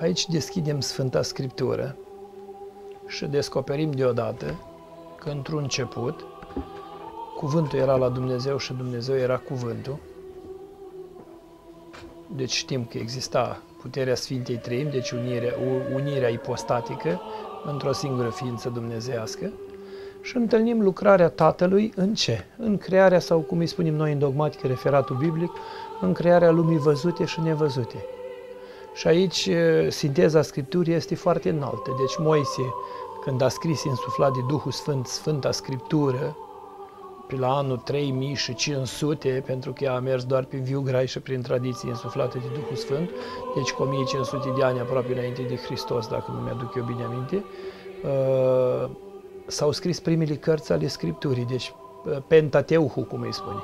Aici deschidem Sfânta Scriptură și descoperim deodată că într-un început Cuvântul era la Dumnezeu și Dumnezeu era Cuvântul. Deci știm că exista puterea Sfintei Treimi, deci unirea ipostatică într-o singură ființă dumnezeiască, și întâlnim lucrarea Tatălui în ce? În crearea, sau cum îi spunem noi în dogmatică, referatul biblic, în crearea lumii văzute și nevăzute. Și aici sinteza Scripturii este foarte înaltă. Deci Moise, când a scris insuflat de Duhul Sfânt Sfânta Scriptură, pe la anul 3500, pentru că a mers doar pe viugrai și prin tradiții insuflate de Duhul Sfânt, deci cu 1500 de ani aproape înainte de Hristos, dacă nu mi-aduc eu bine aminte, s-au scris primele cărți ale Scripturii, deci Pentateuchul, cum îi spune.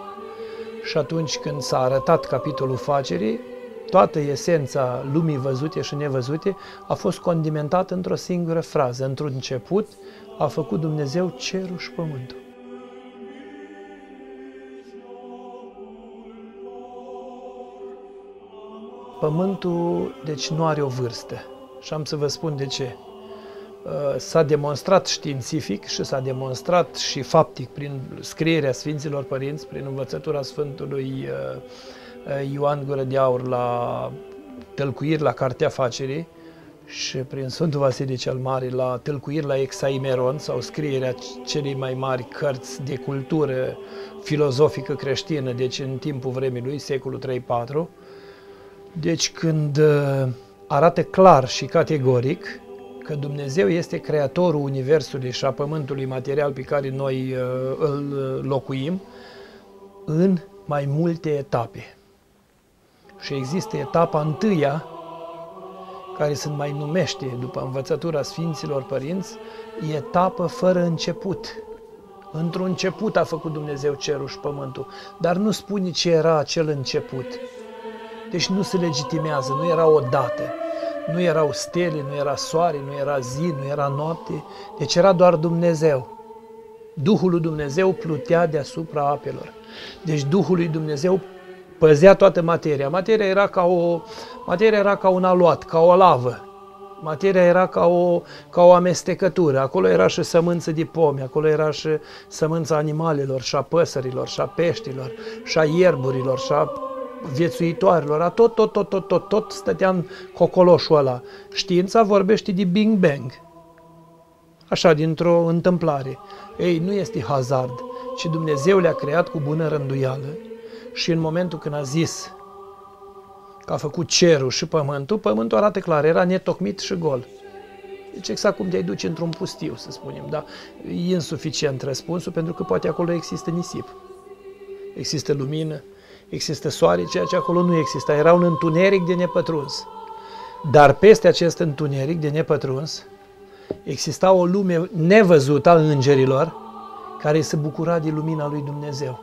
Și atunci când s-a arătat capitolul facerii, toată esența lumii văzute și nevăzute a fost condimentată într-o singură frază. Într-un început a făcut Dumnezeu cerul și pământul. Pământul, deci, nu are o vârstă. Și am să vă spun de ce. S-a demonstrat științific și s-a demonstrat și faptic prin scrierea Sfinților Părinți, prin învățătura Sfântului Ioan Gură de Aur la tălcuiri la Cartea Facerii și prin Sfântul Vasile cel Mare la tălcuiri la Exaimeron, sau scrierea celei mai mari cărți de cultură filozofică creștină, deci în timpul vremii lui, secolul 3-4. Deci când arată clar și categoric că Dumnezeu este creatorul universului și a pământului material pe care noi îl locuim în mai multe etape. Și există etapa întâia, care se mai numește, după învățătura Sfinților Părinți, etapă fără început. Într-un început a făcut Dumnezeu cerul și pământul, dar nu spune ce era acel început. Deci nu se legitimează, nu era o dată. Nu erau stele, nu era soare, nu era zi, nu era noapte. Deci era doar Dumnezeu. Duhul lui Dumnezeu plutea deasupra apelor. Deci Duhul lui Dumnezeu păzea toată materia. Materia era ca un aluat, ca o lavă. Materia era ca o amestecătură. Acolo era și sămânță de pomi, acolo era și sămânța animalelor, și a păsărilor, și a peștilor, și a ierburilor, și a viețuitoarelor, a tot stătea în cocoloșul ăla. Știința vorbește de Big Bang, așa, dintr-o întâmplare. Ei, nu este hazard, ci Dumnezeu le-a creat cu bună rânduială și în momentul când a zis că a făcut cerul și pământul, pământul arată clar, era netocmit și gol. Deci exact cum te-ai duce într-un pustiu, să spunem, dar e insuficient răspunsul, pentru că poate acolo există nisip, există lumină, există soare, ceea ce acolo nu exista. Era un întuneric de nepătruns. Dar peste acest întuneric de nepătruns exista o lume nevăzută a îngerilor care se bucura de lumina lui Dumnezeu.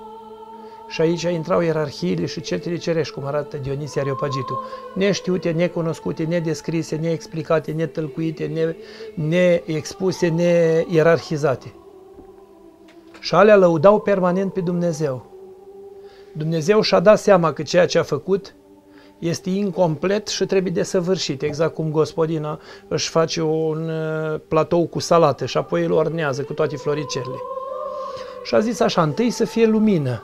Și aici intrau ierarhiile și cetele cerești, cum arată Dionisie Areopagitul. Neștiute, necunoscute, nedescrise, neexplicate, netălcuite, neexpuse, neierarhizate. Și alea lăudau permanent pe Dumnezeu. Dumnezeu și-a dat seama că ceea ce a făcut este incomplet și trebuie desăvârșit, exact cum gospodina își face un platou cu salată și apoi îl ornează cu toate floricelele. Și a zis așa, întâi să fie lumină.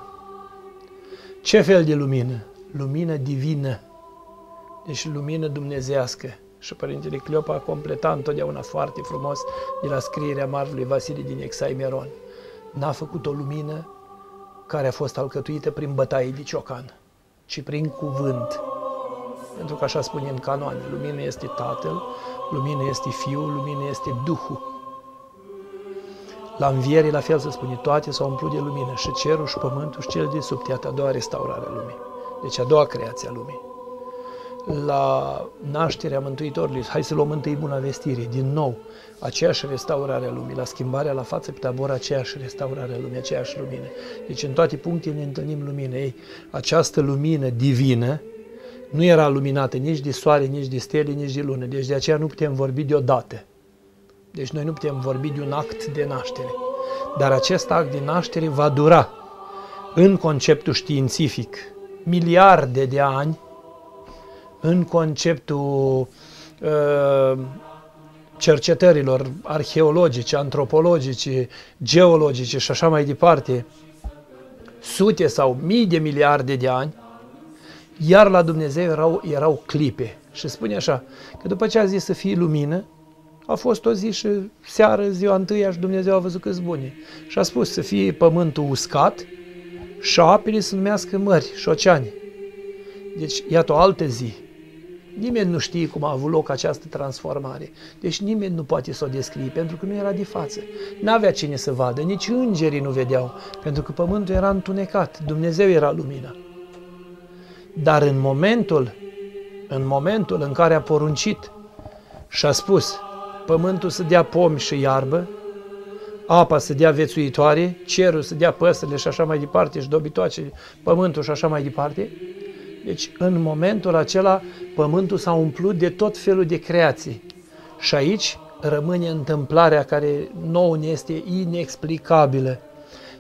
Ce fel de lumină? Lumină divină, deci lumină dumnezeiască. Și Părintele Cleopa completa întotdeauna foarte frumos de la scrierea Marelui Vasile din Exaimeron. N-a făcut o lumină care a fost alcătuită prin bătaie de ciocan, ci prin cuvânt. Pentru că așa spune în canoane, lumină este Tatăl, lumină este Fiul, lumină este Duhul. La înviere, la fel se spune, toate s-au umplut de lumină, și cerul, și pământul, și cel de sub, iată a doua restaurare a lumii, deci a doua creație a lumii. La nașterea Mântuitorului, hai să luăm întâi buna vestire, din nou, aceeași restaurare a lumii, la schimbarea la față pe Tabor, aceeași restaurare a lumii, aceeași lumină. Deci în toate punctele ne întâlnim lumină. Ei, această lumină divină nu era luminată nici de soare, nici de stele, nici de lună, deci de aceea nu putem vorbi deodată. Deci noi nu putem vorbi de un act de naștere, dar acest act de naștere va dura, în conceptul științific, miliarde de ani, în conceptul cercetărilor arheologice, antropologice, geologice și așa mai departe, sute sau mii de miliarde de ani, iar la Dumnezeu erau clipe. Și spune așa, că după ce a zis să fie lumină, a fost o zi și seară, ziua întâia, și Dumnezeu a văzut că-s bune. Și a spus să fie pământul uscat și apele să numească mări și oceane. Deci, iată o altă zi. Nimeni nu știe cum a avut loc această transformare. Deci nimeni nu poate să o descrie, pentru că nu era de față. N-avea cine să vadă, nici îngerii nu vedeau, pentru că pământul era întunecat, Dumnezeu era lumina. Dar în momentul în care a poruncit și a spus pământul să dea pomi și iarbă, apa să dea viețuitoare, cerul să dea păsările și așa mai departe, și dobitoace, pământul și așa mai departe, deci în momentul acela pământul s-a umplut de tot felul de creații. Și aici rămâne întâmplarea care nouă ne este inexplicabilă.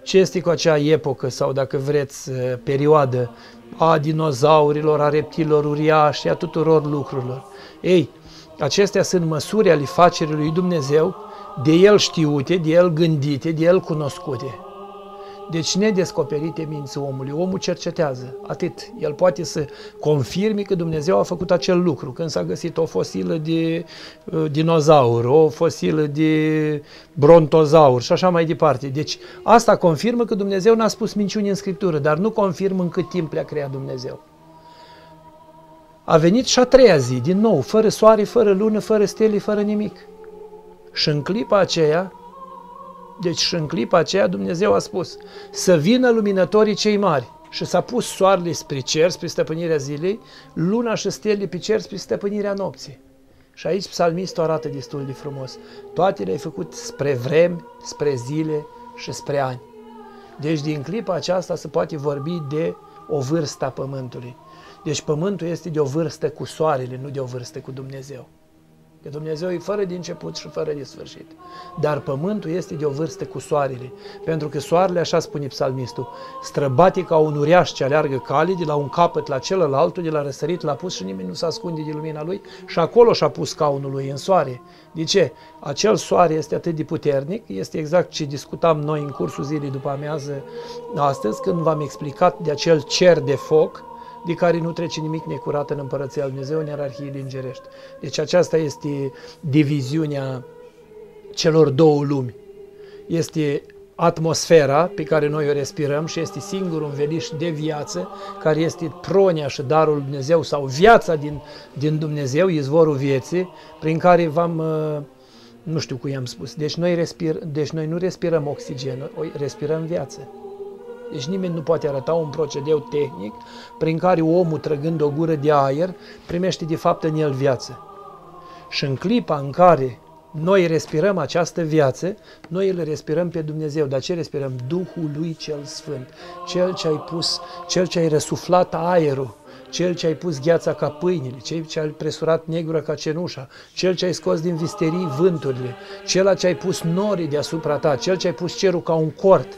Ce este cu acea epocă sau, dacă vreți, perioadă a dinozaurilor, a reptililor uriași, a tuturor lucrurilor? Ei, acestea sunt măsuri ale facerii lui Dumnezeu, de El știute, de El gândite, de El cunoscute. Deci nedescoperite minții omului. Omul cercetează, atât. El poate să confirme că Dumnezeu a făcut acel lucru. Când s-a găsit o fosilă de dinozaur, o fosilă de brontozaur și așa mai departe. Deci asta confirmă că Dumnezeu n-a spus minciuni în Scriptură, dar nu confirmă în cât timp le-a creat Dumnezeu. A venit și a treia zi, din nou, fără soare, fără lună, fără stele, fără nimic. Și în clipa aceea, Dumnezeu a spus să vină luminătorii cei mari, și s-a pus soarele spre cer, spre stăpânirea zilei, luna și stelele pe cer, spre stăpânirea nopții. Și aici psalmistul arată destul de frumos. Toate le-ai făcut spre vremi, spre zile și spre ani. Deci din clipa aceasta se poate vorbi de o vârstă a pământului. Deci pământul este de o vârstă cu soarele, nu de o vârstă cu Dumnezeu. Că Dumnezeu e fără de început și fără de sfârșit. Dar pământul este de o vârstă cu soarele. Pentru că soarele, așa spune psalmistul, străbate ca un uriaș ce aleargă cale de la un capăt la celălalt, de la răsărit la apus, și nimeni nu se ascunde de lumina lui, și acolo și-a pus scaunul lui, în soare. De ce? Acel soare este atât de puternic, este exact ce discutam noi în cursul zilei după amiază astăzi, când v-am explicat de acel cer de foc, de care nu trece nimic necurat în Împărăția Lui Dumnezeu, în ierarhiile îngerești. Deci aceasta este diviziunea celor două lumi. Este atmosfera pe care noi o respirăm și este singurul înveliș de viață, care este pronia și darul Lui Dumnezeu, sau viața din Dumnezeu, izvorul vieții, prin care nu știu cum i-am spus. Deci noi nu respirăm oxigen, respirăm viață. Deci nimeni nu poate arăta un procedeu tehnic prin care omul, trăgând o gură de aer, primește de fapt în el viață. Și în clipa în care noi respirăm această viață, noi îl respirăm pe Dumnezeu. Dar ce respirăm? Duhul lui cel Sfânt, cel ce ai răsuflat aerul, cel ce ai pus gheața ca pâinile, cel ce ai presurat negura ca cenușa, cel ce ai scos din visterii vânturile, cel ce ai pus norii deasupra ta, cel ce ai pus cerul ca un cort,